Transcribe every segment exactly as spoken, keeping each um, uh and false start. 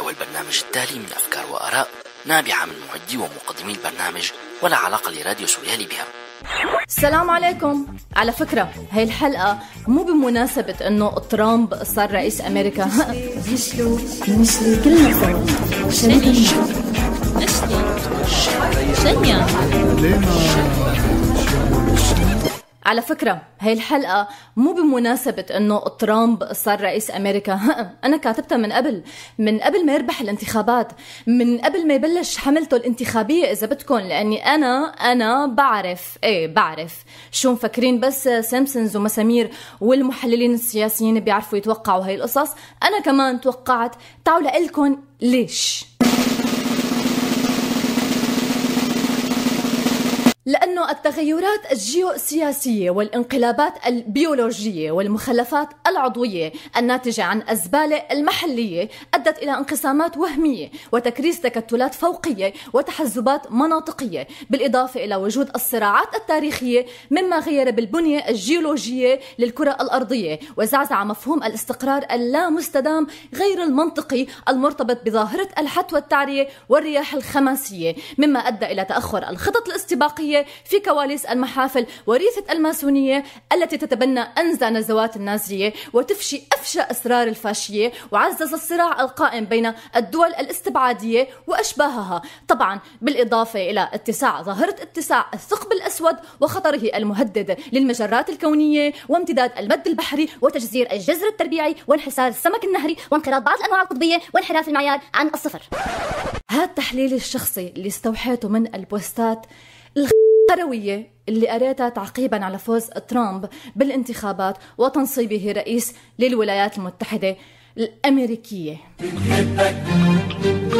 محتوى البرنامج التالي من أفكار وآراء نابعة من معدي ومقدمي البرنامج ولا علاقة لراديو سوريالي بها. السلام عليكم. على فكرة هاي الحلقة مو بمناسبة انه ترامب صار رئيس امريكا. بيشلو بنشلي كلنا سوا شنيا شنيا. على فكرة هاي الحلقة مو بمناسبة انه ترامب صار رئيس امريكا، انا كاتبتها من قبل، من قبل ما يربح الانتخابات، من قبل ما يبلش حملته الانتخابية اذا بدكم، لاني انا انا بعرف ايه بعرف شو مفكرين، بس سيمبسونز ومسامير والمحللين السياسيين بيعرفوا يتوقعوا هاي القصص، انا كمان توقعت. تعالوا لقلكن ليش؟ لأنه التغيرات الجيوسياسية والانقلابات البيولوجية والمخلفات العضوية الناتجة عن الزبالة المحلية أدت إلى انقسامات وهمية وتكريس تكتلات فوقية وتحزبات مناطقية، بالإضافة إلى وجود الصراعات التاريخية مما غير بالبنية الجيولوجية للكرة الأرضية وزعزع مفهوم الاستقرار اللامستدام غير المنطقي المرتبط بظاهرة الحت والتعرية والرياح الخماسية، مما أدى إلى تأخر الخطط الاستباقية في كواليس المحافل وريثة الماسونية التي تتبنى أنزع نزوات النازية وتفشي أفشى أسرار الفاشية، وعزز الصراع القائم بين الدول الاستبعادية وأشباهها، طبعا بالإضافة إلى اتساع ظاهرة اتساع الثقب الأسود وخطره المهدد للمجرات الكونية وامتداد المد البحري وتجزير الجزر التربيعي وانحسار السمك النهري وانقراض بعض الأنواع القطبية وانحراف المعيار عن الصفر. هذا تحليلي الشخصي اللي استوحيته من البوستات القروية اللي قريتها تعقيبا على فوز ترامب بالانتخابات وتنصيبه رئيس للولايات المتحدة الأمريكية. بنحبك بنحبك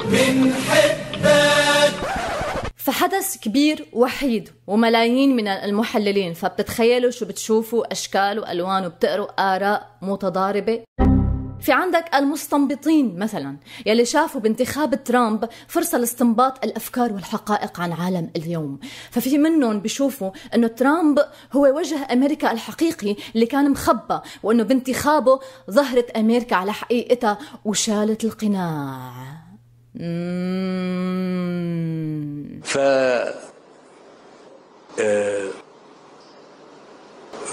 بنحبك بنحبك. فحدث كبير وحيد وملايين من المحللين، فبتتخيلوا شو بتشوفوا، أشكال وألوان، وبتقروا آراء متضاربة. في عندك المستنبطين مثلا يلي شافوا بانتخاب ترامب فرصة لاستنباط الأفكار والحقائق عن عالم اليوم، ففي منهم بيشوفوا أنه ترامب هو وجه أمريكا الحقيقي اللي كان مخبى، وأنه بانتخابه ظهرت أمريكا على حقيقتها وشالت القناع. مم. ف آه...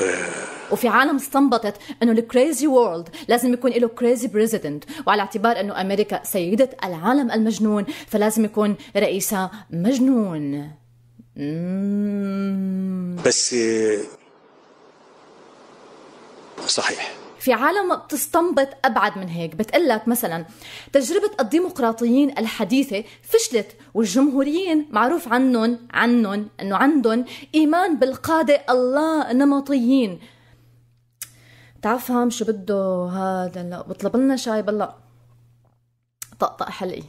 آه... وفي عالم استنبطت انه الكريزي وورلد لازم يكون له كريزي بريزيدنت، وعلى اعتبار انه امريكا سيدة العالم المجنون فلازم يكون رئيسها مجنون. مم. بس صحيح في عالم بتستنبط أبعد من هيك، بتقلك مثلا تجربة الديمقراطيين الحديثة فشلت، والجمهوريين معروف عنهم عنهم أنه عندهم إيمان بالقادة الله نمطيين. تعفهم شو بده هذا؟ لا بطلب لنا شاي بالله طقطق حلقي.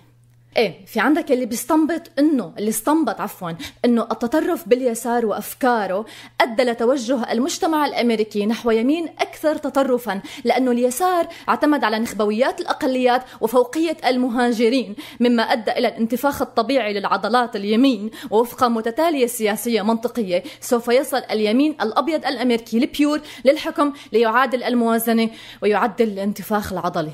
ايه في عندك اللي بيستنبط انه اللي استنبط عفوا انه التطرف باليسار وافكاره ادى لتوجه المجتمع الامريكي نحو يمين اكثر تطرفا، لانه اليسار اعتمد على نخبويات الاقليات وفوقيه المهاجرين، مما ادى الى الانتفاخ الطبيعي للعضلات اليمين، ووفق متتاليه سياسيه منطقيه سوف يصل اليمين الابيض الامريكي البيور للحكم ليعادل الموازنه ويعدل الانتفاخ العضلي.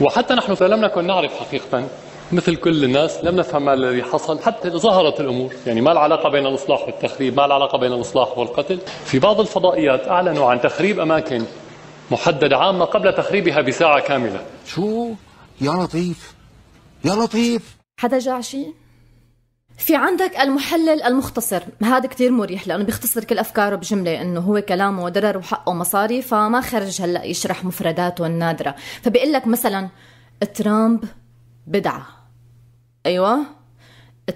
وحتى نحن فلم نكن نعرف حقيقة مثل كل الناس، لم نفهم ما الذي حصل حتى ظهرت الأمور، يعني ما العلاقة بين الإصلاح والتخريب، ما العلاقة بين الإصلاح والقتل. في بعض الفضائيات أعلنوا عن تخريب أماكن محددة عامة قبل تخريبها بساعة كاملة. شو يا لطيف يا لطيف، حدا جاع شيء؟ في عندك المحلل المختصر، هذا كتير مريح لأنه بيختصر كل أفكاره بجملة، إنه هو كلامه درر وحقه مصاري فما خرج هلأ يشرح مفرداته النادرة، فبيقول لك مثلا ترامب بدعة، أيوة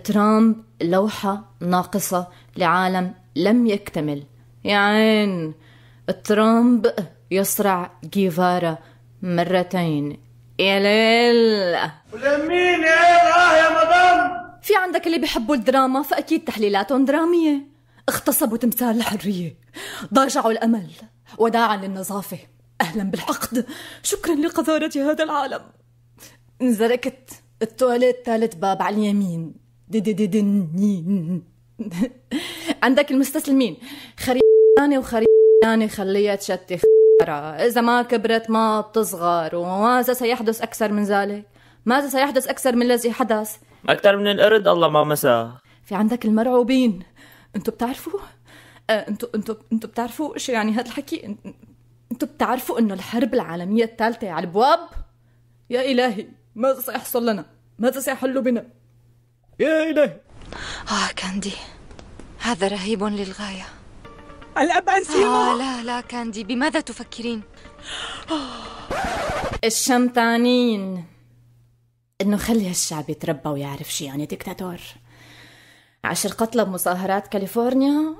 ترامب لوحة ناقصة لعالم لم يكتمل، يعني ترامب يصرع جيفارا مرتين، يا ليل ولمين يا مدام. في عندك اللي بيحبوا الدراما فأكيد تحليلاتهم درامية، اغتصبوا تمثال الحرية، ضاجعوا الأمل، وداعا للنظافة، أهلا بالحقد، شكرا لقذارة هذا العالم، انزركت التواليت ثالث باب على اليمين. عندك المستسلمين، خريب أنا وخريانة يعني خليها تشتي خرا، إذا ما كبرت ما بتصغر، وماذا سيحدث أكثر من ذلك؟ ماذا سيحدث أكثر من الذي حدث؟ أكثر من القرد الله ما مساه. في عندك المرعوبين، أنتوا بتعرفوا؟ آه أنتوا أنتوا أنتوا بتعرفوا شو يعني هذا الحكي؟ أنتوا بتعرفوا إنه الحرب العالمية الثالثة على البواب؟ يا إلهي، ماذا سيحصل لنا؟ ماذا سيحل بنا؟ يا إلهي. آه كاندي، هذا رهيب للغاية. الأب أنسي. آه لا لا كاندي، بماذا تفكرين؟ الشمطانين إنه خلي هالشعب يتربى ويعرف شو يعني ديكتاتور. عشر قتلى بمظاهرات كاليفورنيا.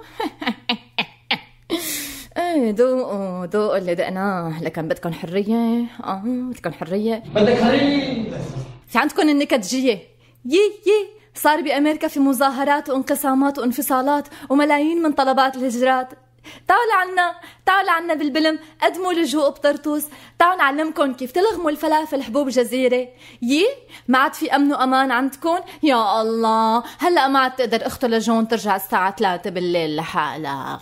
ايه ذوقوا ذوقوا اللي دقناه، لكن بدكم حرية. اه بدكم حرية، بدك حرية. في عندكم النكدجية. يي يي صار بأمريكا في مظاهرات وانقسامات وانفصالات وملايين من طلبات الهجرات. تعالوا عنا، تعالوا عنا بالبلم، قدموا لجوء بطرطوس، تعالوا نعلمكم كيف تلغموا الفلافل حبوب جزيرة. يي ما عاد في أمن وأمان عندكم؟ يا الله، هلا ما عاد تقدر أخته لجون ترجع الساعة ثلاثة بالليل لحالها.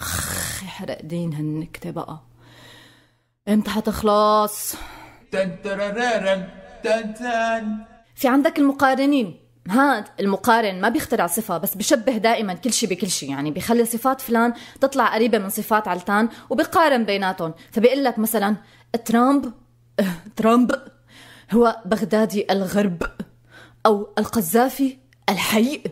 يحرق دين هالنكتة بقى، امتى حتخلص؟ في عندك المقارنين. هاد المقارن ما بيخترع صفة، بس بشبه دائما كل شيء بكل شيء، يعني بيخلي صفات فلان تطلع قريبة من صفات علتان وبيقارن بيناتهم، فبيقول لك مثلا ترامب ترامب هو بغدادي الغرب، أو القذافي الحي،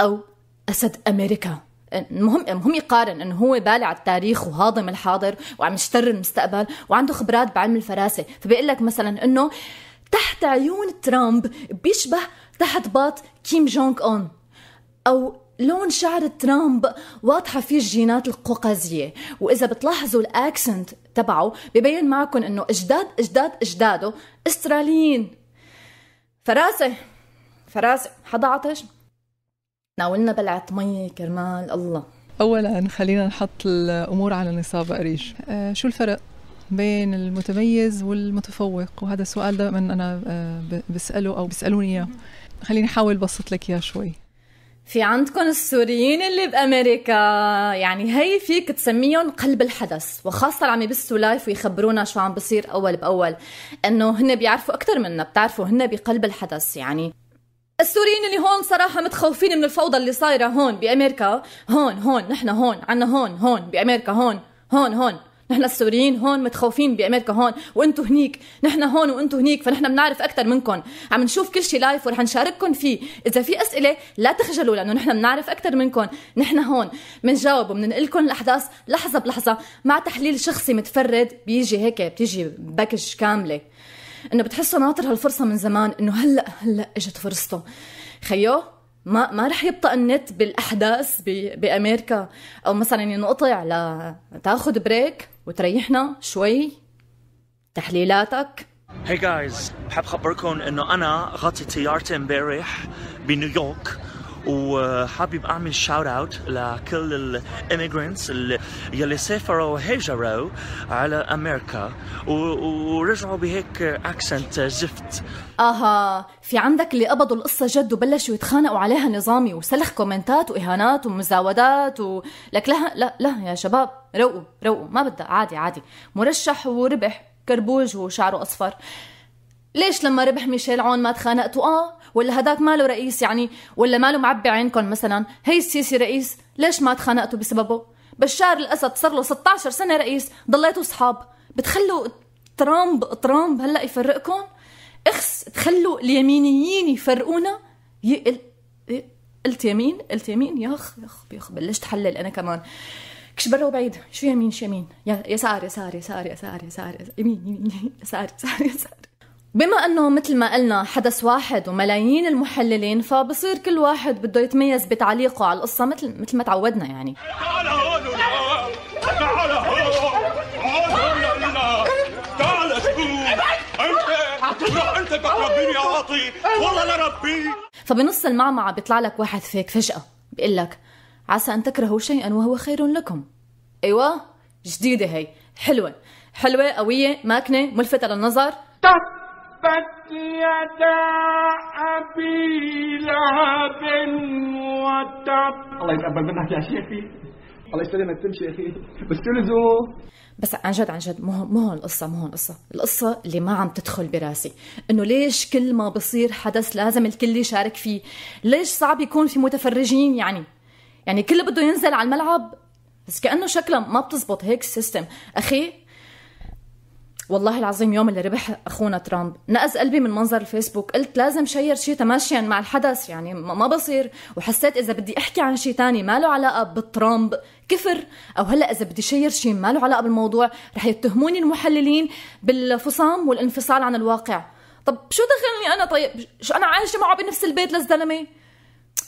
أو أسد أمريكا. المهم المهم يقارن انه هو بالع التاريخ وهاضم الحاضر وعم يشتري المستقبل وعنده خبرات بعلم الفراسة، فبيقول لك مثلا انه تحت عيون ترامب بيشبه تحت باط كيم جونغ اون، أو لون شعر ترامب واضحة فيه الجينات القوقازية، وإذا بتلاحظوا الأكسنت تبعه ببين معكم إنه أجداد أجداد أجداده أستراليين. فراسة فراسة، حدا عطش؟ ناولنا بلعة مي كرمال الله. أولاً خلينا نحط الأمور على نصاب قريش. أه شو الفرق بين المتميز والمتفوق؟ وهذا السؤال دائما أنا بسأله أو بيسألوني إياه، خليني أحاول بسط لك إياه شوي. في عندكم السوريين اللي بأمريكا، يعني هي فيك تسميهم قلب الحدث، وخاصة اللي عم يبثوا لايف ويخبرونا شو عم بصير أول بأول، إنه هن بيعرفوا أكثر منا، بتعرفوا هن بقلب الحدث. يعني السوريين اللي هون صراحة متخوفين من الفوضى اللي صايرة هون بأمريكا. هون هون نحن هون عنا هون هون بأمريكا هون هون هون نحن السوريين هون متخوفين بأمريكا هون، وانتو هنيك، نحن هون وانتو هنيك، فنحن بنعرف أكثر منكم، عم نشوف كل شيء لايف ورح نشارككم فيه، إذا في أسئلة لا تخجلوا لأنه نحن بنعرف أكثر منكم، نحن هون بنجاوب وبننقلكم الأحداث لحظة بلحظة مع تحليل شخصي متفرد، بيجي هيك بتيجي باكج كاملة. إنه بتحسه ناطر هالفرصة من زمان، إنه هلا هلا إجت فرصته. خيو ما ما رح يبطأ النت بالأحداث بأمريكا، أو مثلا ينقطع لتاخد بريك وتريحنا شوي. تحليلاتك؟ هاي hey جايز، بحب خبركم إنه أنا غطي طيارتي امبارح بنيويورك، وحابب أعمل شاوت أوت لكل الإميجرنتس يلي سافروا هاجروا على أمريكا ورجعوا بهيك أكسنت زفت. أها، في عندك اللي قبضوا القصة جد وبلشوا يتخانقوا عليها نظامي، وسلخ كومنتات وإهانات ومزاودات ولك لها. لا لا يا شباب، روقوا روقوا، ما بدها، عادي عادي. مرشح وربح كربوج وشعره أصفر، ليش لما ربح ميشيل عون ما تخانقتوا؟ اه ولا هداك ماله رئيس يعني، ولا ماله معبي عينكم مثلا؟ هي السيسي رئيس، ليش ما تخانقتوا بسببه؟ بشار الاسد صار له ستة عشر سنه رئيس، ضليتوا صحاب. بتخلوا ترامب ترامب هلا يفرقكم؟ اخس تخلوا اليمينيين يفرقونا؟ يقل... قلت يمين قلت يمين يا اخ يا اخ يا اخ بلشت حلل انا كمان، كش برا وبعيد، شو يمين شو يمين، يسار يسار يسار يسار يسار يمين يمين يسار يسار يسار. بما أنه مثل ما قلنا حدث واحد وملايين المحللين، فبصير كل واحد بده يتميز بتعليقه على القصة مثل مثل ما تعودنا يعني. تعال هون، تعال هون، فبنص المعمعة بيطلع لك واحد فيك فجأة بيقول لك عسى أن تكرهوا شيئا وهو خير لكم. أيوة جديدة هي، حلوة حلوة قوية ماكنة ملفتة للنظر. تبت يدا أبي لهب وتب. الله يتقبل منك يا شيخي، الله يسلمك تمشي يا اخي، بس تلزمه. بس عن جد عن جد مو مو هون القصه، مو هون القصه، القصه اللي ما عم تدخل براسي انه ليش كل ما بصير حدث لازم الكل يشارك فيه؟ ليش صعب يكون في متفرجين يعني؟ يعني كله بده ينزل على الملعب بس كأنه شكله ما بتزبط هيك السيستم، اخي والله العظيم يوم اللي ربح اخونا ترامب نقز قلبي من منظر الفيسبوك، قلت لازم شير شيء تماشيا مع الحدث يعني ما بصير، وحسيت اذا بدي احكي عن شيء ثاني ما له علاقه بترامب كفر، او هلا اذا بدي شير شيء ما له علاقه بالموضوع رح يتهموني المحللين بالفصام والانفصال عن الواقع. طب شو دخلني انا؟ طيب شو انا عايشه معه بنفس البيت للزلمه؟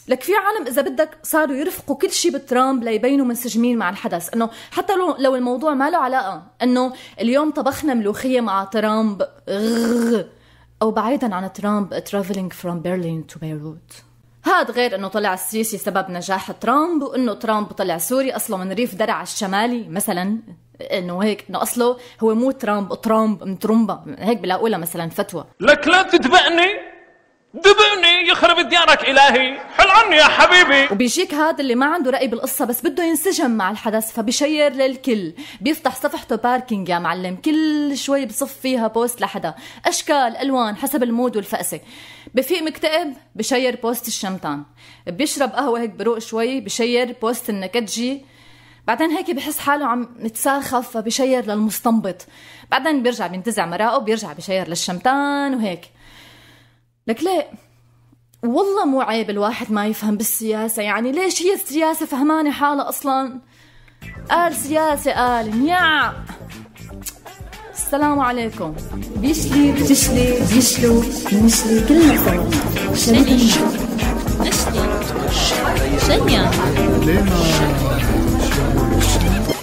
لك في عالم اذا بدك صاروا يرفقوا كل شيء بترامب ليبينوا منسجمين مع الحدث، انه حتى لو لو الموضوع ما له علاقه، انه اليوم طبخنا ملوخيه مع ترامب غغغ. او بعيدا عن ترامب traveling from Berlin to Beirut، هاد غير انه طلع السيسي سبب نجاح ترامب، وانه ترامب طلع سوري اصله من ريف درعا الشمالي مثلا، انه هيك انه اصله هو مو ترامب، ترامب من ترومبا هيك بلاقولها مثلا فتوى. لك لا تتبعني دبني يخرب ديارك إلهي، حل عني يا حبيبي. وبيجيك هذا اللي ما عنده رأي بالقصة بس بده ينسجم مع الحدث فبيشير للكل، بيفتح صفحته باركينج يا معلم، كل شوي بصف فيها بوست لحدا، أشكال ألوان حسب المود والفأسة. بفيق مكتئب بشير بوست الشمتان، بيشرب قهوة هيك بروق شوي بشير بوست النكدجي، بعدين هيك بحس حاله عم متساخف فبشير للمستنبط، بعدين بيرجع بينتزع مراقه بيرجع بشير للشمتان وهيك. لك ليه؟ والله مو عيب الواحد ما يفهم بالسياسة، يعني ليش هي السياسة فهمانة حالها أصلا؟ قال سياسة قال نياع. السلام عليكم. بيشلي بتشلي بيشلو بنشلي كلنا سوا. شنيا نشلي شنيا.